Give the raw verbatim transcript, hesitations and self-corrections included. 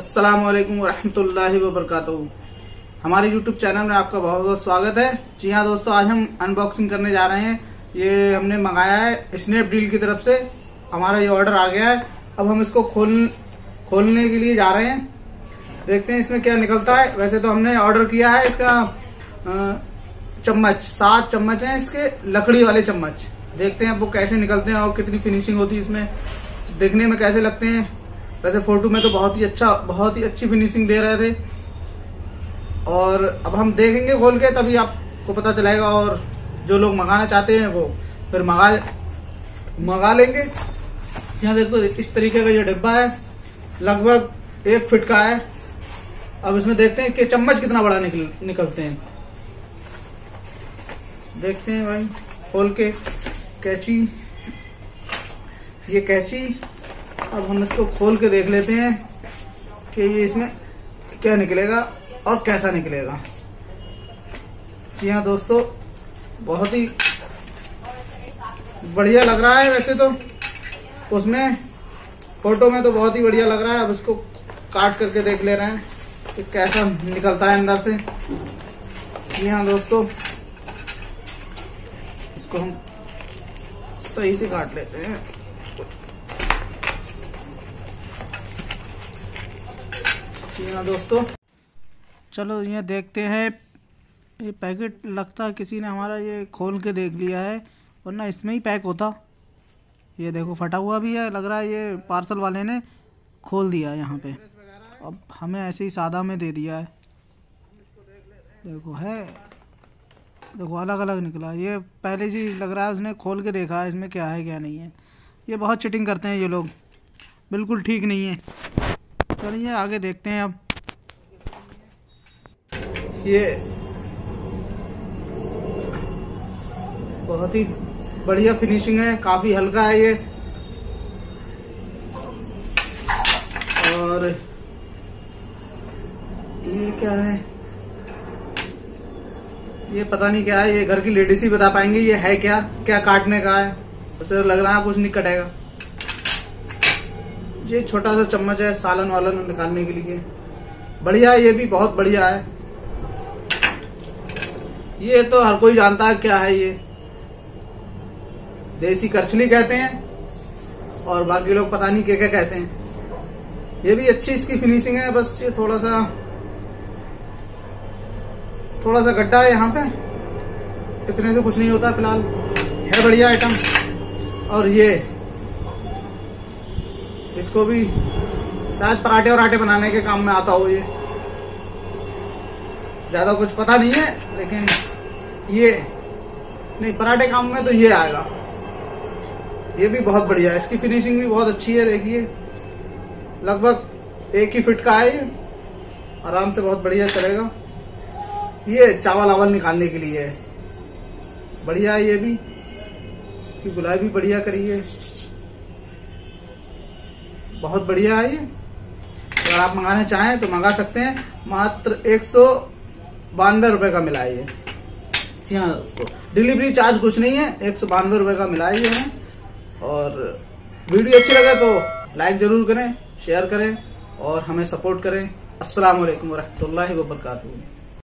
अस्सलामुअलैकुम वरहमतुल्लाहि वबरकातुहू। हमारे यूट्यूब चैनल में आपका बहुत बहुत स्वागत है। जी हाँ दोस्तों, आज हम अनबॉक्सिंग करने जा रहे हैं। ये हमने मंगाया है स्नैपडील की तरफ से, हमारा ये ऑर्डर आ गया है। अब हम इसको खोल खोलने के लिए जा रहे हैं, देखते हैं इसमें क्या निकलता है। वैसे तो हमने ऑर्डर किया है इसका चम्मच, सात चम्मच हैं इसके, लकड़ी वाले चम्मच। देखते हैं अब वो कैसे निकलते हैं और कितनी फिनिशिंग होती है इसमें, देखने में कैसे लगते हैं। वैसे फोटो में तो बहुत ही अच्छा, बहुत ही अच्छी फिनिशिंग दे रहे थे, और अब हम देखेंगे खोल के, तभी आपको पता चलेगा। और जो लोग मंगाना चाहते हैं वो फिर मंगा मंगा लेंगे। यहाँ देखो इस तरीके का ये डिब्बा है, लगभग एक फिट का है। अब इसमें देखते हैं कि चम्मच कितना बड़ा निकल निकलते हैं। देखते हैं भाई खोल के। कैची, ये कैची। अब हम इसको खोल के देख लेते हैं कि ये इसमें क्या निकलेगा और कैसा निकलेगा। जी हाँ दोस्तों, बहुत ही बढ़िया लग रहा है। वैसे तो उसमें फोटो में तो बहुत ही बढ़िया लग रहा है। अब इसको काट करके देख ले रहे हैं कि कैसा निकलता है अंदर से। जी हाँ दोस्तों, इसको हम सही से काट लेते हैं। जी हाँ दोस्तों, चलो ये देखते हैं। ये पैकेट लगता है किसी ने हमारा ये खोल के देख लिया है, वरना इसमें ही पैक होता। ये देखो फटा हुआ भी है, लग रहा है ये पार्सल वाले ने खोल दिया है यहाँ पे। अब हमें ऐसे ही सादा में दे दिया है। देखो है, देखो अलग अलग निकला। ये पहले जी लग रहा है उसने खोल के देखा है इसमें क्या है क्या नहीं है। ये बहुत चिटिंग करते हैं ये लोग, बिल्कुल ठीक नहीं है। चलिए आगे देखते हैं। अब ये बहुत ही बढ़िया फिनिशिंग है, काफी हल्का है ये, और ये क्या है ये पता नहीं क्या है। ये घर की लेडीज ही बता पाएंगे ये है क्या, क्या काटने का है। उसे लग रहा है कुछ नहीं कटेगा। ये छोटा सा चम्मच है सालन वालन निकालने के लिए, बढ़िया है। ये भी बहुत बढ़िया है, ये तो हर कोई जानता है क्या है। ये देसी करछली कहते हैं, और बाकी लोग पता नहीं क्या क्या कहते हैं। ये भी अच्छी इसकी फिनिशिंग है, बस ये थोड़ा सा थोड़ा सा गड्ढा है यहाँ पे, इतने से कुछ नहीं होता। फिलहाल है बढ़िया आइटम। और ये इसको भी शायद पराठे और आटे बनाने के काम में आता हो। ये ज्यादा कुछ पता नहीं है, लेकिन ये नहीं पराठे काम में तो ये आएगा। ये भी बहुत बढ़िया है, इसकी फिनिशिंग भी बहुत अच्छी है। देखिए लगभग एक ही फिट का है ये, आराम से बहुत बढ़िया चलेगा। ये चावल आवल निकालने के लिए है, बढ़िया है। ये भी इसकी गुलाई भी बढ़िया करी है, बहुत बढ़िया है ये। अगर आप मंगाना चाहें तो मंगा सकते हैं, मात्र एक सौ बानवे रुपए का मिला है ये। जी हाँ, डिलीवरी चार्ज कुछ नहीं है, एक सौ बानवे रुपए का मिला है ये। और वीडियो अच्छी लगे तो लाइक जरूर करें, शेयर करें और हमें सपोर्ट करें। अस्सलाम वालेकुम वरहमतुल्लाहि वबरकातुहू।